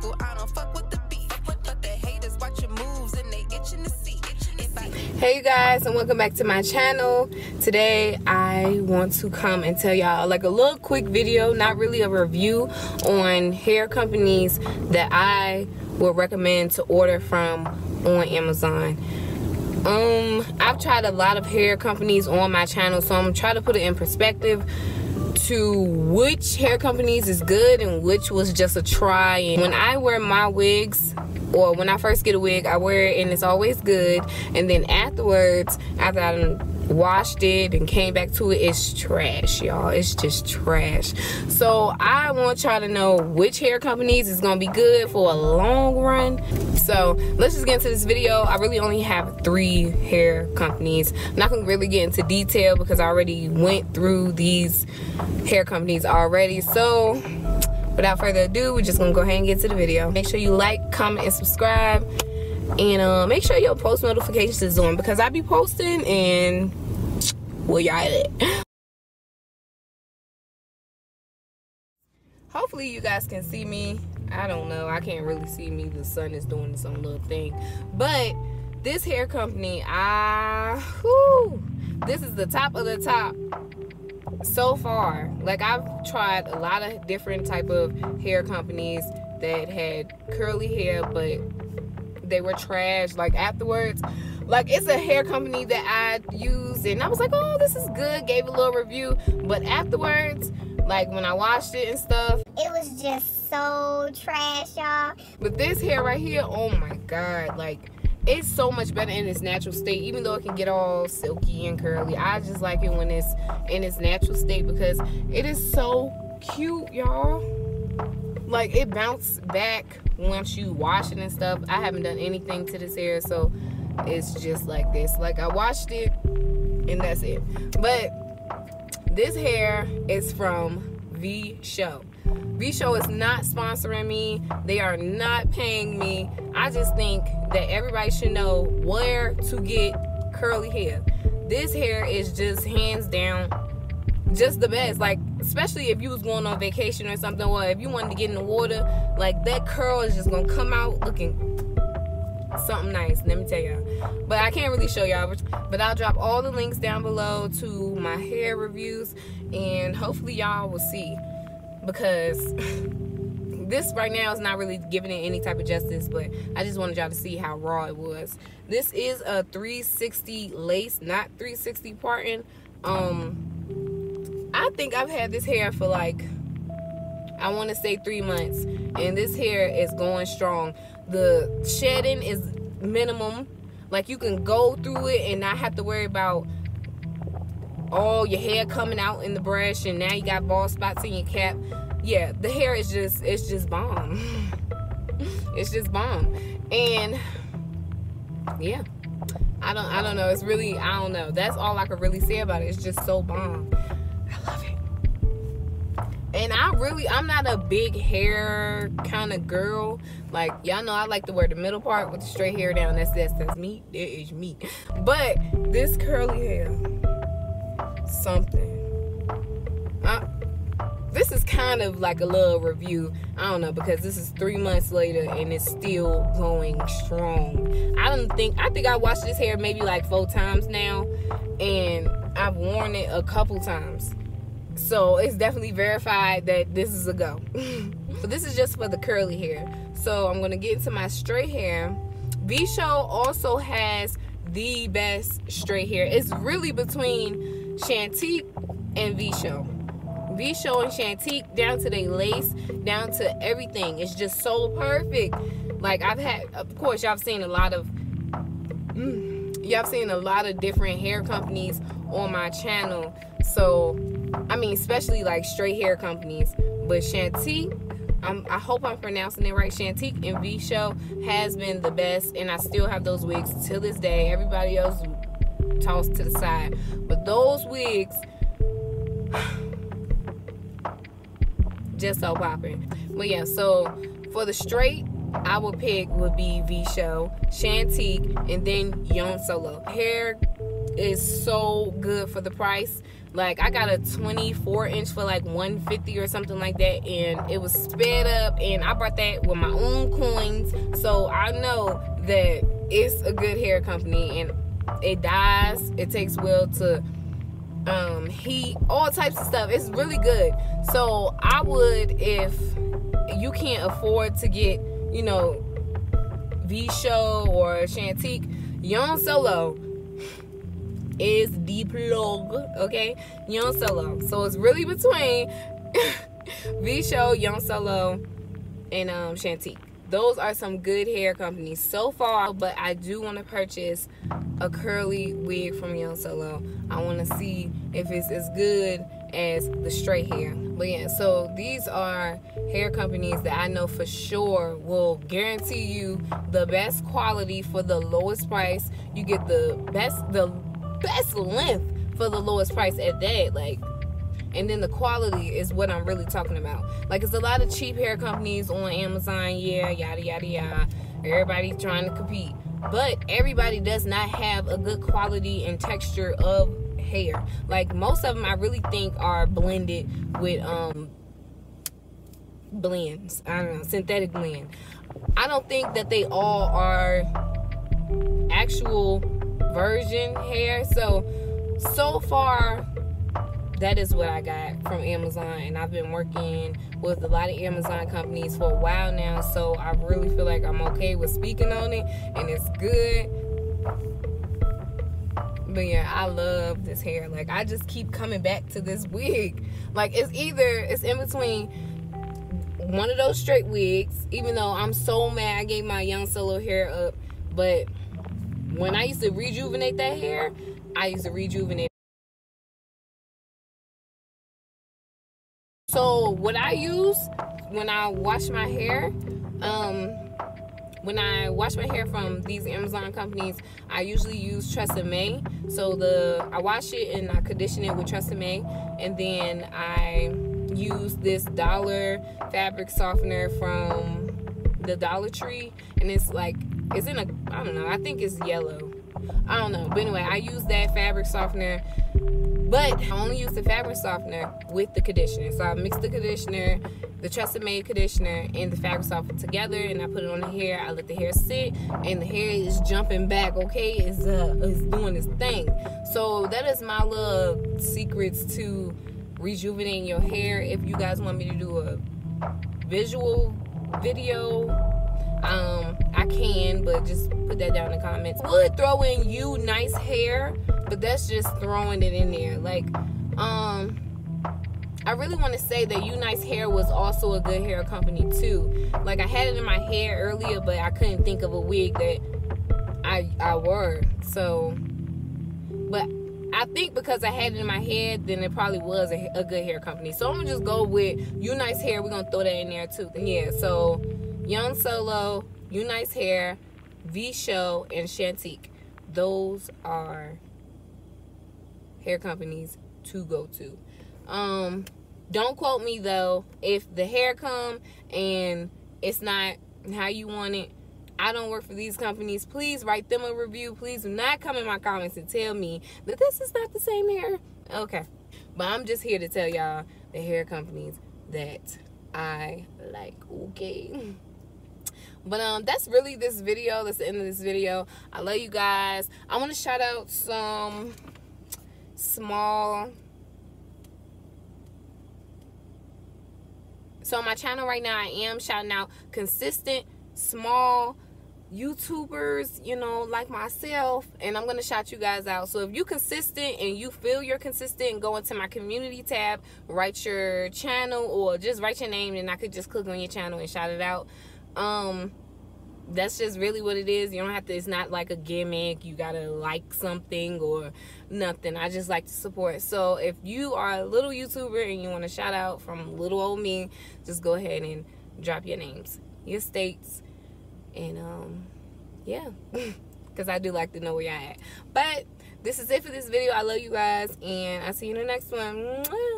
circle. I don't fuck with the beat, but the haters watch your moves and they itching to see. Hey you guys, and welcome back to my channel. Today I want to come and tell y'all like a little quick video, not really a review, on hair companies that I would recommend to order from on Amazon. I've tried a lot of hair companies on my channel, so I'm gonna try to put it in perspective to which hair companies is good and which was just a try. And when I wear my wigs, or when I first get a wig, I wear it and it's always good, and then afterwards, after I done washed it and came back to it, it's trash, y'all. It's just trash. So I want y'all to know which hair companies is gonna be good for a long run. So let's just get into this video. I really only have 3 hair companies. I'm not gonna really get into detail because I already went through these hair companies already. So without further ado, we're just gonna go ahead and get to the video. Make sure you like, comment, and subscribe, and make sure your post notifications is on, because I be posting and well, y'all at it. Hopefully you guys can see me. I don't know, I can't really see me. The sun is doing its own little thing. But this hair company, this is the top of the top. So far, like, I've tried a lot of different type of hair companies that had curly hair, but they were trash. Like, afterwards, like, it's a hair company that I used and I was like, oh, this is good, gave a little review, but afterwards, like, when I washed it and stuff, it was just so trash, y'all. But this hair right here, oh my god, like, it's so much better in its natural state, even though it can get all silky and curly. I just like it when it's in its natural state because it is so cute, y'all. Like, it bounced back once you wash it and stuff. I haven't done anything to this hair, so it's just like this. Like, I washed it and that's it. But this hair is from V Show. V Show is not sponsoring me. They are not paying me. I just think that everybody should know where to get curly hair. This hair is just hands down just the best. Like, especially if you was going on vacation or something, or if you wanted to get in the water, like, that curl is just gonna come out looking something nice, let me tell y'all. But I can't really show y'all, but I'll drop all the links down below to my hair reviews, and hopefully y'all will see, because this right now is not really giving it any type of justice, but I just wanted y'all to see how raw it was. This is a 360 lace, not 360 parting. I think I've had this hair for like, I want to say 3 months, and this hair is going strong. The shedding is minimum. Like, you can go through it and not have to worry about all your hair coming out in the brush, and now you got bald spots in your cap. Yeah, the hair is just, it's just bomb. It's just bomb. And yeah, I don't know, it's really, I don't know, that's all I could really say about it. It's just so bomb. I love it. And I'm not a big hair kind of girl. Like, y'all know I like to wear the middle part with the straight hair down. That's me. That is me. But this curly hair, something. This is kind of like a little review, I don't know, because this is 3 months later and it's still going strong. I think I washed this hair maybe like 4 times now, and I've worn it a couple times, so it's definitely verified that this is a go. But this is just for the curly hair, so I'm gonna get into my straight hair. V Show also has the best straight hair. It's really between Chantique and V Show. V Show and Chantique, down to their lace, down to everything. It's just so perfect. Like, I've had, of course, y'all seen a lot of different hair companies on my channel. So, I mean, especially like straight hair companies. But Chantique, I hope I'm pronouncing it right. Chantique and V Show has been the best, and I still have those wigs till this day. Everybody else tossed to the side, but those wigs just so popping. But yeah, so for the straight, I would pick would be V Show, Chantique, and then Younsolo. Hair is so good for the price. Like, I got a 24 inch for like $150 or something like that, and it was sped up, and I bought that with my own coins. So I know that it's a good hair company, and it dyes, it takes well to heat, all types of stuff. It's really good. So I would, if you can't afford to get, you know, V Show or Chantique, Younsolo is the plug, okay? Younsolo. So it's really between V Show, Younsolo, and Chantique. Those are some good hair companies so far, but I do want to purchase a curly wig from Younsolo. I want to see if it's as good as the straight hair. But yeah, so these are hair companies that I know for sure will guarantee you the best quality for the lowest price. You get the best length for the lowest price at that. Like, and then the quality is what I'm really talking about. Like, it's a lot of cheap hair companies on Amazon, yeah, yada yada yada. Everybody's trying to compete, but everybody does not have a good quality and texture of hair. Like, most of them I really think are blended with blends, I don't know, synthetic blend. I don't think that they all are actual virgin hair. So far, that is what I got from Amazon, and I've been working with a lot of Amazon companies for a while now, so I really feel like I'm okay with speaking on it, and it's good. But yeah, I love this hair. Like, I just keep coming back to this wig. Like, it's in between one of those straight wigs, even though I'm so mad I gave my Younsolo hair up. But when I used to rejuvenate that hair, I used to rejuvenate. So what I use when I wash my hair, when I wash my hair from these Amazon companies, I usually use Tresemme. So I wash it and I condition it with Tresemme, and then I use this dollar fabric softener from the Dollar Tree, and it's like, it's in a, I don't know, I think it's yellow, I don't know, but anyway, I use that fabric softener. But I only use the fabric softener with the conditioner. So I mix the conditioner, the Tresemme conditioner, and the fabric softener together, and I put it on the hair. I let the hair sit, and the hair is jumping back, okay? It's doing its thing. So that is my little secrets to rejuvenating your hair. If you guys want me to do a visual video, I can, but just put that down in the comments. I would throw in Unice Hair, but that's just throwing it in there. Like, I really want to say that Unice Hair was also a good hair company too. Like, I had it in my hair earlier, but I couldn't think of a wig that I wore. So, but I think because I had it in my head, then it probably was a good hair company. So I'm gonna just go with Unice Hair. We're gonna throw that in there too. Yeah. So Younsolo, Unice Hair, V Show, and Chantique. Those are hair companies to go to. Don't quote me though. If the hair come and it's not how you want it, I don't work for these companies. Please write them a review. Please do not come in my comments and tell me that this is not the same hair. Okay. But I'm just here to tell y'all the hair companies that I like, okay? But that's really this video. That's the end of this video. I love you guys. I want to shout out some small. So on my channel right now, I am shouting out consistent small YouTubers, you know, like myself, and I'm going to shout you guys out. So if you consistent and you feel you're consistent, go into my community tab, write your channel, or just write your name, and I could just click on your channel and shout it out. That's just really what it is. You don't have to, it's not like a gimmick, you gotta like something or nothing. I just like to support. So if you are a little YouTuber and you want to shout out from little old me, just go ahead and drop your names, your states, and yeah, because I do like to know where y'all at. But this is it for this video. I love you guys, and I'll see you in the next one.